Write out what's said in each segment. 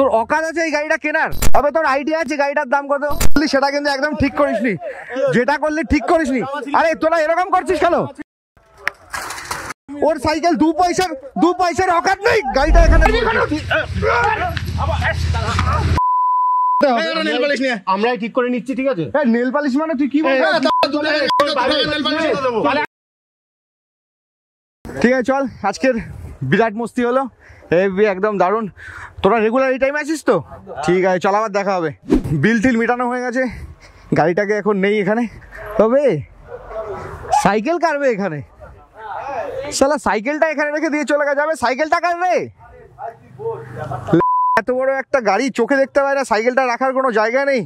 তোর অকাজ আছে এই গাড়িটা কেনার? তবে তোর আইডিয়া আছে গাড়িটার দাম কত? সেটা কিন্তু একদম ঠিক করিসনি, যেটা করলি ঠিক করিসনি। আরে তোরা এরকম করছিস কেন? ওর সাইকেল 2 পয়সার অকাজ নেই, গাড়িটা এখানে আমরাই ঠিক করে নিচ্ছি। ঠিক আছে, নেল পালিশ মানে তুই কি বলছিস? ঠিক আছে চল, আজকের বিরাট মস্তি হলো, হেভি একদম দারুণ। তোরা রেগুলার এই টাইমে আসিস তো? ঠিক আছে চল, আবার দেখা হবে। বিল টিল মেটানো হয়ে গেছে, গাড়িটাকে এখন নেই এখানে। তবে সাইকেল কারবে এখানে, শালা সাইকেলটা এখানে রেখে দিয়ে চলে যাবে। সাইকেলটা কারবে, এত বড় একটা গাড়ি চোখে দেখতে পায় না, সাইকেলটা রাখার কোনো জায়গা নেই,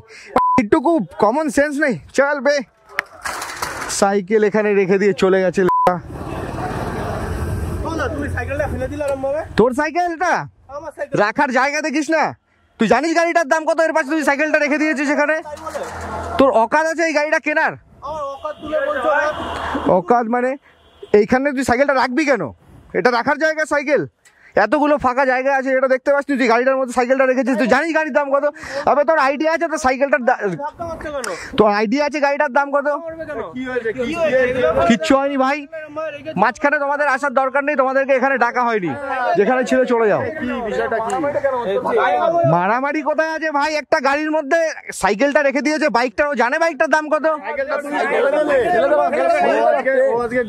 একটুকু কমন সেন্স নেই। চল বে, সাইকেল এখানে রেখে দিয়ে চলে গেছে। তোর সাইকেলটা রাখার জায়গা দেখিস না? তুই জানিস গাড়িটার দাম কত? এর পাশে তুই সাইকেলটা রেখে দিয়েছিস এখানে। তোর অকাজ আছে এই গাড়িটা কেনার? অকাজ মানে এইখানে তুই সাইকেলটা রাখবি কেন? এটা রাখার জায়গা সাইকেল, এতগুলো ফাঁকা জায়গা আছে, এটা দেখতে পাচ্ছি তুই গাড়িটার মধ্যে সাইকেলটা রেখেছিস। তুই জানিস গাড়ির দাম কত? তবে তোর আইডিয়া আছে তোর সাইকেলটার, তোর আইডিয়া আছে গাড়িটার দাম কত? কিচ্ছু হয়নি ভাই, মাঝখানে তোমাদের আসার দরকার নেই, তোমাদেরকে এখানে ডাকা হয়নি, যেখানে ছিল চলে যাও। মারামারি কোথায় আছে ভাই? একটা গাড়ির মধ্যে সাইকেলটা রেখে দিয়েছে, বাইকটাও জানে বাইকটার দাম কত।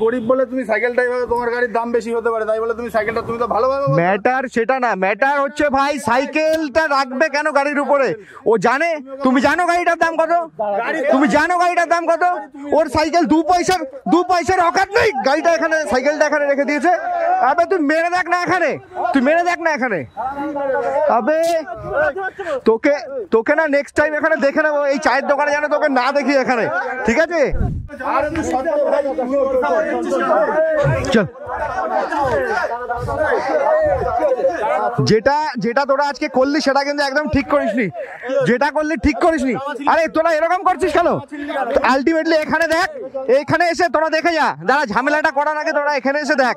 গরিব বলে তুমি সাইকেলটা, তোমার গাড়ির দাম বেশি হতে পারে তাই বলে তুমি সাইকেলটা, তুমি তো ভালোভাবে। ম্যাটার সেটা না, ম্যাটার হচ্ছে ভাই সাইকেলটা রাখবে কেন গাড়ির উপরে? ও জানে, তুমি জানো গাড়িটার দাম কত? তুমি জানো গাড়িটার দাম কত? ওর সাইকেল 2 পয়সার অকাত নেই, গাড়িটা এখানে, সাইকেলটা এখানে রেখে দিয়েছে। আবে তুই মেরে দেখ না এখানে, তুই মেরে দেখ না এখানে। আবে তোকে তোকে না নেক্সট টাইম এখানে দেখে নেবো, এই চায়ের দোকানে যেন তোকে না দেখি এখানে। ঠিক আছে চল, যেটা যেটা তোরা আজকে করলি সেটা কিন্তু একদম ঠিক করিসনি, যেটা করলি ঠিক করিসনি। আরে তোরা এরকম করছিস কেন? আলটিমেটলি এখানে দেখ, এখানে এসে তোরা দেখে যা, দাঁড়া ঝামেলাটা করার আগে তোরা এখানে এসে দেখ।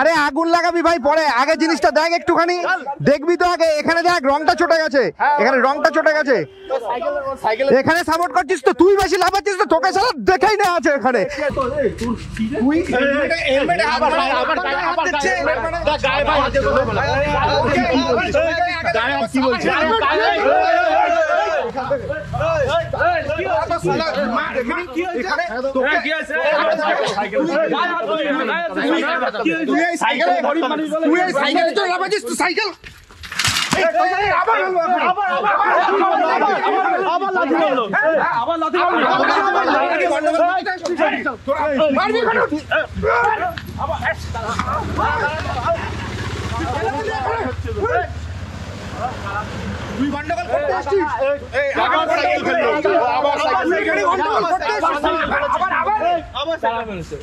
আরে আগুন লাগাবি ভাই পরে, আগে জিনিসটা দেখ একটুখানি, দেখবি তো আগে। এখানে দেখ রংটা চটে গেছে, এখানে রংটা চটে গেছে, এখানে সাপোর্ট করছিস তো তুই, বেশি লাফাচ্ছিস তো, তোকে সারা দেখাই না আছে এখানে। সাইকেল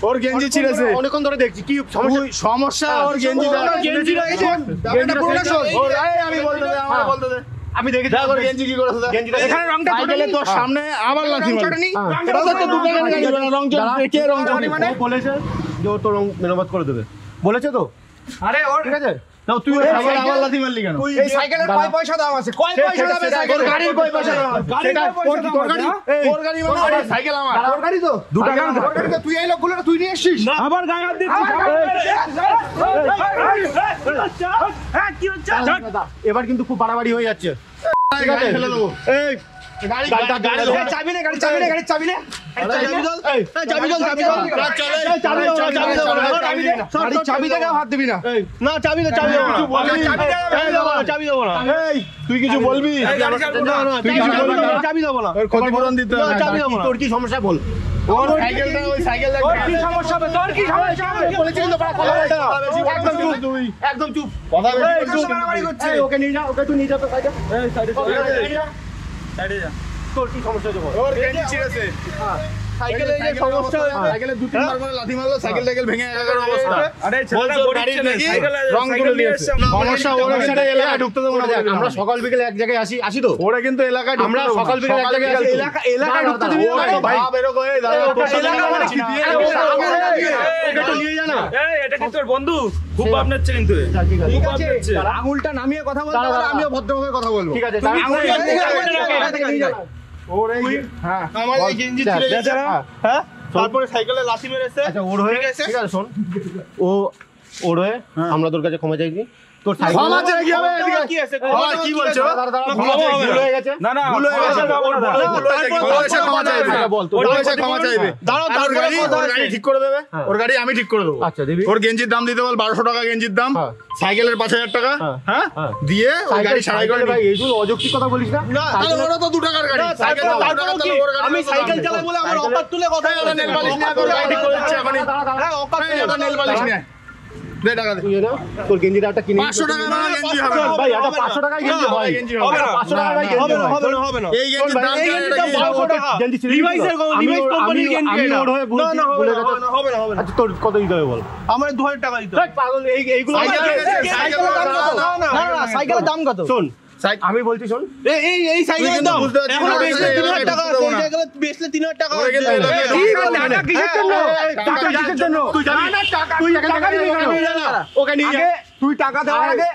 ওর গেঞ্জি ছিঁড়েছে, অনেকক্ষণ ধরে দেখছি কি সমস্যা। ওর গেঞ্জি আমি দেখি কি করে সামনে আবার মেরামত করে দেবে বলেছে তো। আরে ওর ঠিক আছে, এবার কিন্তু খুব বাড়াবাড়ি হয়ে যাচ্ছে। তুই কিছু বলবি? ক্ষতিপূরণ দিতে হবে। তোর কি সমস্যা বল? একদম চুপ, ওকে নিয়ে যা, ওকে তুই নিয়ে যাবে। তোর কি সমস্যা? আমরা সকাল বিকেলে এক জায়গায় আসি তো ওরা কিন্তু এলাকায় আমরা সকাল বিকেলে এক জায়গায় আসি এলাকায় ঢুকতে দিবি না ভাই এটা কি তোর বন্ধু খুব আপনার চেন তুই ঠিক আছে আঙুলটা নামিয়ে কথা বল আর আমিও ভদ্রভাবে কথা বলবো ঠিক আছে ওরে হ্যাঁ আমার এই গেঞ্জি ছিঁড়ে গেছে হ্যাঁ তারপরে সাইকেলে লাথি মেরেছে আচ্ছা ওর হয়ে গেছে ঠিক আছে শুন ও ওর হয়ে আমরা তোর কাছে ক্ষমা চাইছি তোর সাইকেল ক্ষমা চাই কি হবে এদিকে কি আছে ক্ষমা কি বলছো ভুল হয়ে গেছে না না ভুল হয়ে গেছে তোর ক্ষমা চাইবে বল তোর ক্ষমা চাইবে দাঁড়াও তোর গাড়ি ঠিক করে দেবে ওর গাড়ি আমি ঠিক করে দেব আচ্ছা দিবি ওর গেঞ্জির দাম দিতে বল 1200 টাকা গেঞ্জির দাম সাইকেলের 5000 টাকা হ্যাঁ দিয়ে ওই গাড়ি সারাই করে ভাই এইগুলো অযৌক্তিক কথা বলিস না তাহলে ওরা তো 2 টাকার গাড়ি সাইকেল তাহলে ওর গাড়ি আমি সাইকেল চালাই বলে আমার অপার তুলে কথা বলে নেল পালিশ না করে ঠিক করে দিচ্ছে এখনি হ্যাঁ অপার তুলে নেল পালিশ না তোর গেঞ্জিটা একটা কিনে 500 টাকা না গেঞ্জি হবে ভাই এটা 500 টাকায় গেঞ্জি হয় হবে না 500 টাকায় গেঞ্জি হবে না হবে না এই গেঞ্জির দাম 500 টাকা গেঞ্জি রিভাইসের রিভাইস কোম্পানির গেঞ্জি না না না হবে না হবে না আচ্ছা তোর কত দিতে হবে বল আমার 2000 টাকা দিতে হবে পাগল এই এইগুলো না না সাইকেলের দাম কত শুন আমি বলছি শুন এই এই সাইকেলের দাম এখন বেচলে 3000 টাকা আছে সাইকেলের বেচলে 3000 টাকা হয়ে গেল কি বলে টাকা কিসের জন্য টাকা কিসের জন্য তুই জানিস না টাকা তুই টাকা নিয়ে যা না ওকে নিয়ে যা তুই টাকা দেওয়ার আগে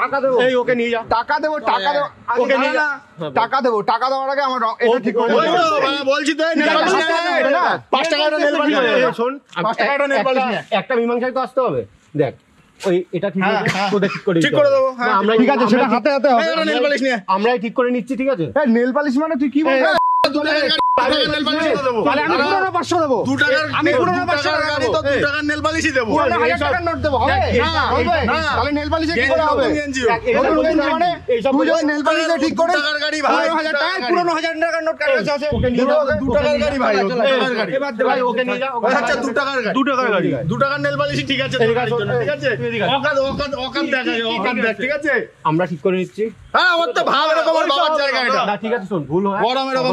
টাকা দেব এই ওকে নিয়ে যা টাকা দেব ওকে নিয়ে যা টাকা দেওয়ার আগে আমার এটা ঠিক করে বলছি তো না 5 টাকাটা নেল বালি শুন 5 টাকাটা নেল বালি একটা মীমাংসায় তো আসতে হবে দেখ ওই এটা ঠিক করে তোদের ঠিক করে দেব হ্যাঁ আমরা ঠিক আছে সেটা হাতে হাতে হবে নেল পালিশ নিয়ে আমরাই ঠিক করে নিচ্ছি ঠিক আছে হ্যাঁ নেল পালিশ মানে তুই কি বলছিস 2 টাকার নেল পালিশ দেব তাহলে আমি 500 দেব 2 টাকার আমি 500 টাকা তো 2 টাকার নেল পালিশই দেব 1000 টাকার নোট দেব হবে না তাহলে নেল পালিশে কি করে হবে মানে তুই যদি নেল পালিশে ঠিক করে 2 টাকার গাড়ি ভাই 1000 টাকা পুরনো 1000 টাকার নোট কার কাছে আছে ওকে নিয়ে 2 টাকার গাড়ি ভাই এবার দে ভাই ওকে নিয়ে যা আচ্ছা 2 টাকার গাড়ি 2 টাকার নেল পালিশই ঠিক আছে ঠিক আছে ঠিক আছে ওকাত দেখা ওকাত দেখ ঠিক আছে আমরা ঠিক করে নিচ্ছি হ্যাঁ আমার তো ভাব এরকম আর বাবার জায়গা এটা না ঠিক আছে শুন ভুল হয় গরম এরকম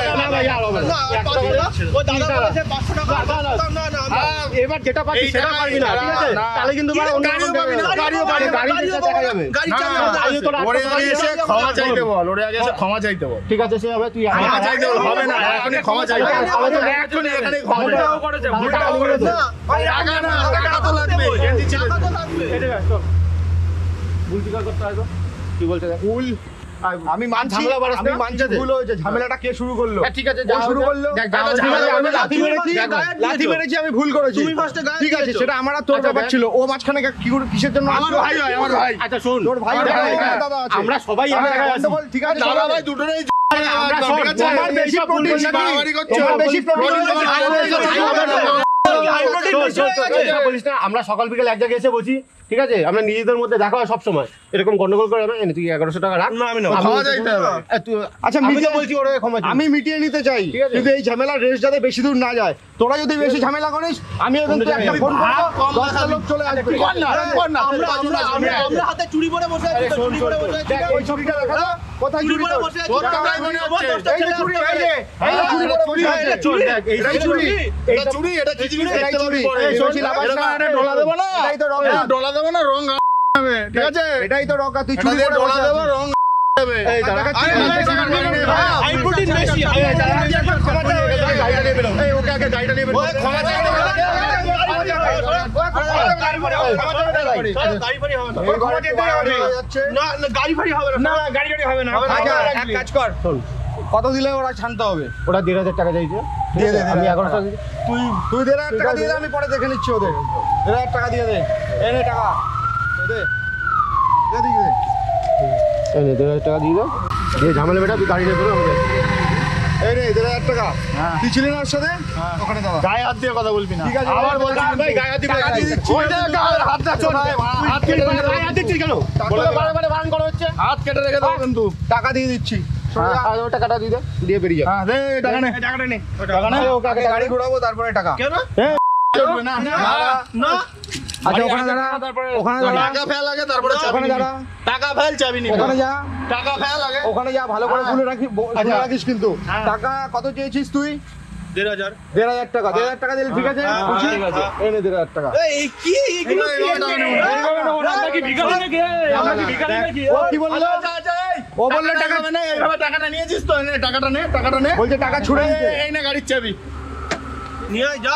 ভাই আর হবে না ও দাদা বলেছে 500 টাকা না না এবার যেটা পাচ্ছি সেটা পাবি না ঠিক আছে তাহলে কিন্তু মানে অন্য গাড়িও পাবি না গাড়িও দেখা যাবে গাড়ি চাই না ওরে আগে এসে ক্ষমা চাইতে বল ঠিক আছে সে হবে তুই ক্ষমা চাইতে হবে না এখনি ক্ষমা চাইতে হবে এখনি এখানে ক্ষমাটাও করেছে ভুলটাও করেছে ভাই আগা না টাকা তো লাগবে গেঞ্জি ছিল টাকা তো লাগবে এই দেখ তো ভুল স্বীকার করতে হয় তো কি বলছ ভুল আমি মানছি ভুল হয়েছে ঝামেলাটা কে শুরু করলো ঠিক আছে যা শুরু করলো আমি লাথি মেরেছি আমি ভুল করেছি তুমি ফার্স্টে গায়ে ঠিক আছে সেটা আমার তোর ব্যাপার ছিল ও মাঝখানে কি করে কিসের জন্য আমার ভাই হয় আমার ভাই আচ্ছা শুন তোর ভাই দাদা আছে আমরা সবাই আমরা ঠিক আছে দাদা ভাই দুটোরই আমরা সব আমার বেশি প্রোটিন বাড়াবাড়ি করছো আমার বেশি প্রোটিন আমরা সকাল বিকেল এক জায়গায় এসে বসি ঠিক আছে আমরা নিজেদের মধ্যে দেখা হয় সব সময় এরকম গন্ডগোল করে হবে তুই 1100 টাকা রাখ না আমি না আচ্ছা মিটিয়ে বলছি ওরে ক্ষমা আমি মিটিয়ে নিতে চাই কিন্তু এই ঝামেলা রেস যাতে বেশি দূর না যায় তোরা যদি বেশি ঝামেলা করিস আমি এখন তুই একটা ফোন কর 10 লোক চলে আসবে কর না আমরা হাতে চুরি পরে বসে আছি তো চুরি পরে বসে আছি ওই ছবিটা দেখা দাও কোথায় চুরি পরে বসে আছি এই চুরি এই চুরি এই চুরি এটা চুরি এটা কি কত দিলে ওরা শান্ত হবে ওরা 1000 টাকা চাইছে দিয়ে দে আমি 1100 তুই 1000 টাকা দিয়ে দে আমি পরে দেখে নিচ্ছি ওদের 1000 টাকা দিয়ে দে এই নে টাকা দে দে 1000 টাকা দিয়ে দে ঝামেলা বেটা তুই গাড়ি নিয়ে বেরো আমাদের এই নে 1000 টাকা ছুড়ে গাড়ির চাবি নিয়ে যা।